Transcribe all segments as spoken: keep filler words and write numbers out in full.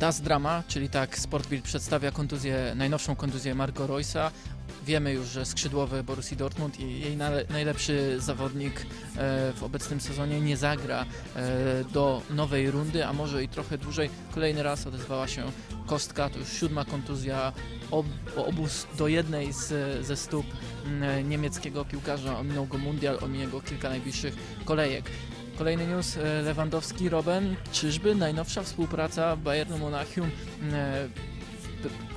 Das Drama, czyli tak Sportbild przedstawia kontuzję, najnowszą kontuzję Marco Reusa. Wiemy już, że skrzydłowy Borussii Dortmund i jej najlepszy zawodnik w obecnym sezonie nie zagra do nowej rundy, a może i trochę dłużej. Kolejny raz odezwała się kostka, to już siódma kontuzja, ob, obóz do jednej z, ze stóp niemieckiego piłkarza. Ominął go mundial, ominie go kilka najbliższych kolejek. Kolejny news, Lewandowski, Robben, czyżby najnowsza współpraca Bayernu Monachium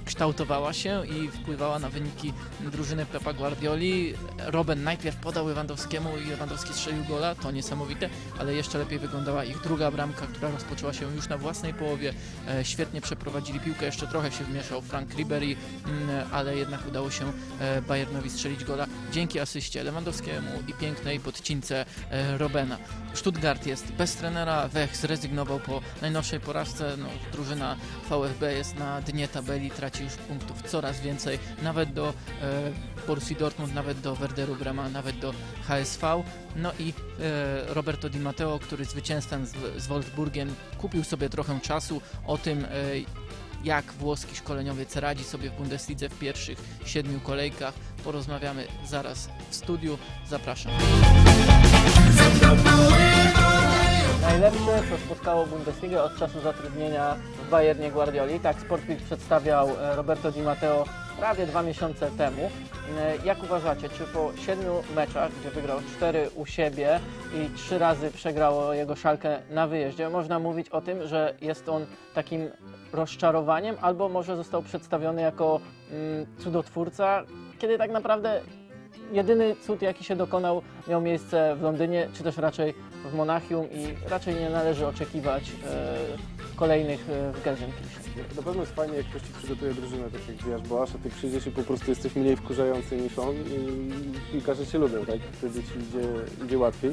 kształtowała się i wpływała na wyniki drużyny Pepa Guardioli. Robben najpierw podał Lewandowskiemu i Lewandowski strzelił gola, to niesamowite, ale jeszcze lepiej wyglądała ich druga bramka, która rozpoczęła się już na własnej połowie. Świetnie przeprowadzili piłkę, jeszcze trochę się wmieszał Frank Ribery, ale jednak udało się Bayernowi strzelić gola dzięki asyście Lewandowskiemu i pięknej podcince Robbena. Stuttgart jest bez trenera, Wech zrezygnował po najnowszej porażce. No, drużyna VfB jest na dnie tabeli, traci już punktów coraz więcej, nawet do e, Borussii Dortmund, nawet do Werderu Brema, nawet do H S V. No i e, Roberto Di Matteo, który zwycięzcem z, z Wolfsburgiem, kupił sobie trochę czasu o tym, e, jak włoski szkoleniowiec radzi sobie w Bundeslidze w pierwszych siedmiu kolejkach. Porozmawiamy zaraz w studiu. Zapraszam. Najlepsze, co spotkało Bundesligę od czasu zatrudnienia w Bayernie Guardioli. Tak Sportbild przedstawiał Roberto Di Matteo prawie dwa miesiące temu. Jak uważacie, czy po siedmiu meczach, gdzie wygrał cztery u siebie i trzy razy przegrało jego Schalke na wyjeździe, można mówić o tym, że jest on takim rozczarowaniem, albo może został przedstawiony jako mm, cudotwórca, kiedy tak naprawdę jedyny cud, jaki się dokonał, miał miejsce w Londynie, czy też raczej w Monachium, i raczej nie należy oczekiwać e, kolejnych e, w Gelsenkirchen. Na pewno jest fajnie, jak ktoś ci przygotuje drużynę, tak jak Diasz Boasz, a ty przyjdziesz i po prostu jesteś mniej wkurzający niż on i piłkarze się lubią, tak? Wtedy ci idzie, idzie łatwiej.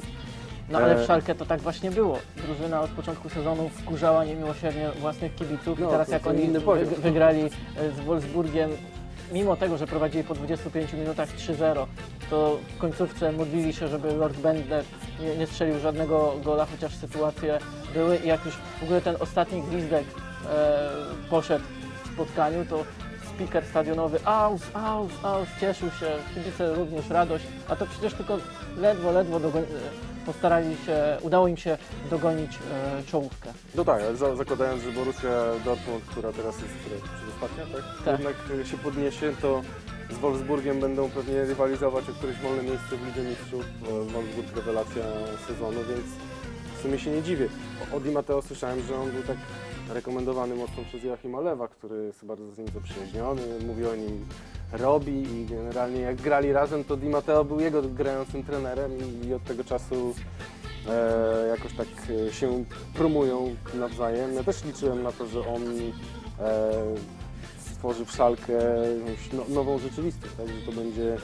No ale w Schalke to tak właśnie było. Drużyna od początku sezonu wkurzała niemiłosiernie własnych kibiców, no, i teraz jak oni wy, wygrali z Wolfsburgiem, mimo tego, że prowadzili po dwudziestu pięciu minutach trzy zero, to w końcówce modlili się, żeby Lord Bender nie, nie strzelił żadnego gola, chociaż sytuacje były, i jak już w ogóle ten ostatni gwizdek e, poszedł w spotkaniu, to speaker stadionowy aus, aus, aus, cieszył się, kibice również radość, a to przecież tylko ledwo, ledwo dogoni, postarali się, udało im się dogonić e, czołówkę. No tak, za, zakładając, że Borussia Dortmund, która teraz jest przedostatnia, tak? Tak, jednak się podniesie, to z Wolfsburgiem będą pewnie rywalizować o któreś wolne miejsce w Lidze Mistrzów. Wolfsburg rewelacja sezonu, więc w sumie się nie dziwię. O Di Matteo słyszałem, że on był tak rekomendowany mocno przez Joachima Lewa, który jest bardzo z nim zaprzyjaźniony, mówi o nim Robi, i generalnie jak grali razem, to Di Matteo był jego grającym trenerem i od tego czasu e, jakoś tak się promują nawzajem. Ja też liczyłem na to, że on e, stworzy w Schalke no, nową rzeczywistość, tak, że to będzie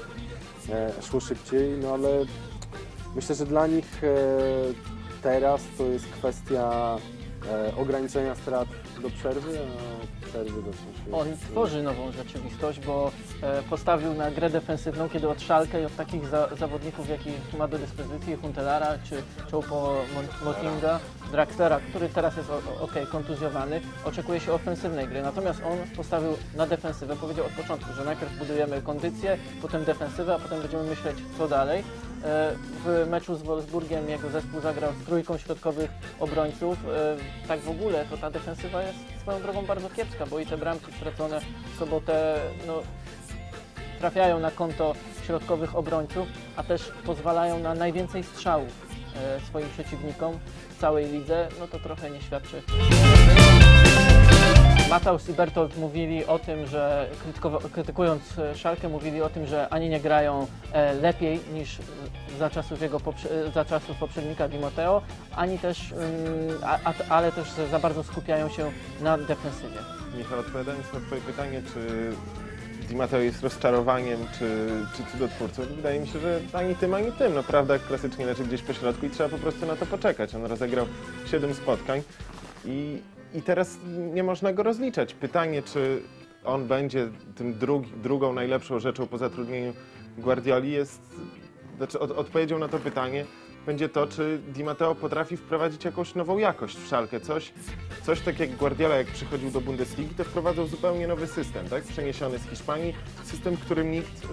e, szło szybciej, no ale myślę, że dla nich e, teraz to jest kwestia E, ograniczenia strat do przerwy, a przerwy do przerwy. On tworzy nową rzeczywistość, bo e, postawił na grę defensywną, kiedy od Schalke i od takich za zawodników, jakich ma do dyspozycji, Huntelara czy Choupo Mottinga, Draxlera, który teraz jest ok, kontuzjowany, oczekuje się ofensywnej gry. Natomiast on postawił na defensywę, powiedział od początku, że najpierw budujemy kondycję, potem defensywę, a potem będziemy myśleć, co dalej. W meczu z Wolfsburgiem jego zespół zagrał z trójką środkowych obrońców. Tak w ogóle to ta defensywa jest swoją drogą bardzo kiepska, bo i te bramki stracone w sobotę no, trafiają na konto środkowych obrońców, a też pozwalają na najwięcej strzałów swoim przeciwnikom w całej lidze. No to trochę nie świadczy. Matthäus i Berthold mówili o tym, że krytykując Schalke, mówili o tym, że ani nie grają lepiej niż za czasów, jego poprze za czasów poprzednika Di Matteo, ani też, a, ale też za bardzo skupiają się na defensywie. Michał, odpowiadając na twoje pytanie, czy Di Matteo jest rozczarowaniem, czy, czy cudotwórcą, wydaje mi się, że ani tym, ani tym. No, prawda klasycznie leży gdzieś po środku i trzeba po prostu na to poczekać. On rozegrał siedem spotkań i I teraz nie można go rozliczać. Pytanie, czy on będzie tym drugi, drugą najlepszą rzeczą po zatrudnieniu Guardioli, jest... Znaczy od, odpowiedzią na to pytanie będzie to, czy Di Matteo potrafi wprowadzić jakąś nową jakość w Schalke. Coś, coś tak jak Guardiola, jak przychodził do Bundesligi, to wprowadzał zupełnie nowy system, tak? Przeniesiony z Hiszpanii, system, którym nikt,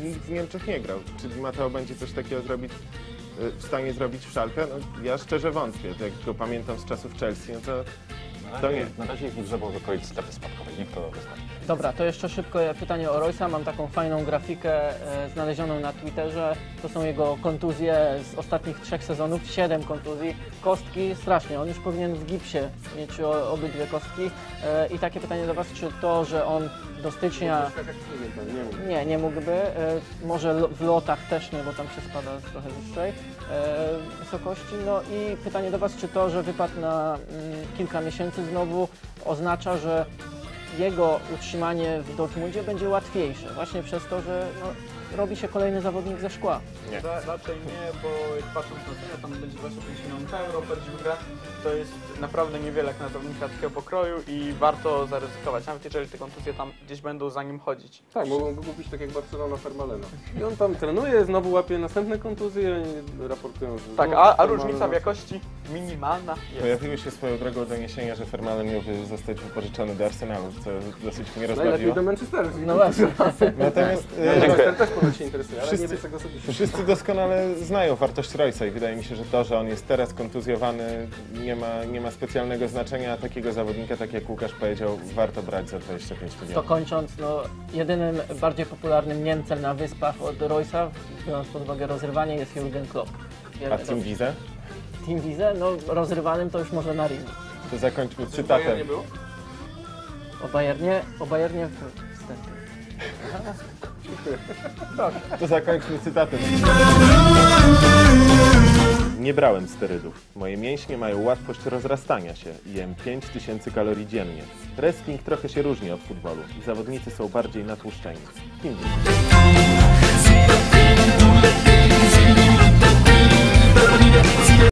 yy, nikt w Niemczech nie grał. Czy Di Matteo będzie coś takiego zrobić, yy, w stanie zrobić w Schalke? No, ja szczerze wątpię, jak go pamiętam z czasów Chelsea, no to... To nie. Na razie ich grzebał z okolic strefy spadkowej, nikt to wyznaczy. Dobra, to jeszcze szybko pytanie o Reusa. Mam taką fajną grafikę e, znalezioną na Twitterze. To są jego kontuzje z ostatnich trzech sezonów. Siedem kontuzji. Kostki strasznie. On już powinien w gipsie mieć o, obydwie kostki. E, I takie pytanie do Was, czy to, że on do stycznia... Nie, nie mógłby. E, może lo, w lotach też nie, bo tam się spada z trochę wyższej e, wysokości. No i pytanie do Was, czy to, że wypadł na mm, kilka miesięcy, znowu oznacza, że jego utrzymanie w Dortmundzie będzie łatwiejsze, właśnie przez to, że no, robi się kolejny zawodnik ze szkła. Nie. Ra raczej nie, bo jak patrząc na cenę, tam będzie właśnie pięćdziesiąt milionów euro per dźwiga, to jest naprawdę niewiele jak na zawodnika takiego pokroju i warto zaryzykować, nawet jeżeli te kontuzje tam gdzieś będą za nim chodzić. Tak, mogą go kupić tak jak Barcelona Vermaelena. I on tam trenuje, znowu łapie następne kontuzje i raportują, że... Tak, a, a różnica w jakości minimalna jest. Pojawiły się swoją drogą doniesienia, że Vermaelen miałby zostać wypożyczony do Arsenalu, co dosyć mnie rozbawiło. Najlepiej do Manchesteru. No właśnie. Natomiast... E Się interesuje, ale wszyscy, nie wszyscy doskonale znają wartość Reusa i wydaje mi się, że to, że on jest teraz kontuzjowany, nie ma, nie ma specjalnego znaczenia. Takiego zawodnika, tak jak Łukasz powiedział, warto brać za dwadzieścia pięć milionów. To kończąc, no, jedynym bardziej popularnym Niemcem na wyspach od Reusa, biorąc pod uwagę rozrywanie, jest Jurgen Klopp. Wiemy A Team Visa? Team Visa? No rozrywanym to już może na ringu. To zakończmy cytatem. O Bayernie? O Bayernie wstępie. To zakończmy cytatem. Nie brałem sterydów. Moje mięśnie mają łatwość rozrastania się. Jem pięć tysięcy kalorii dziennie. Wrestling trochę się różni od futbolu. Zawodnicy są bardziej natłuszczeni. Kim?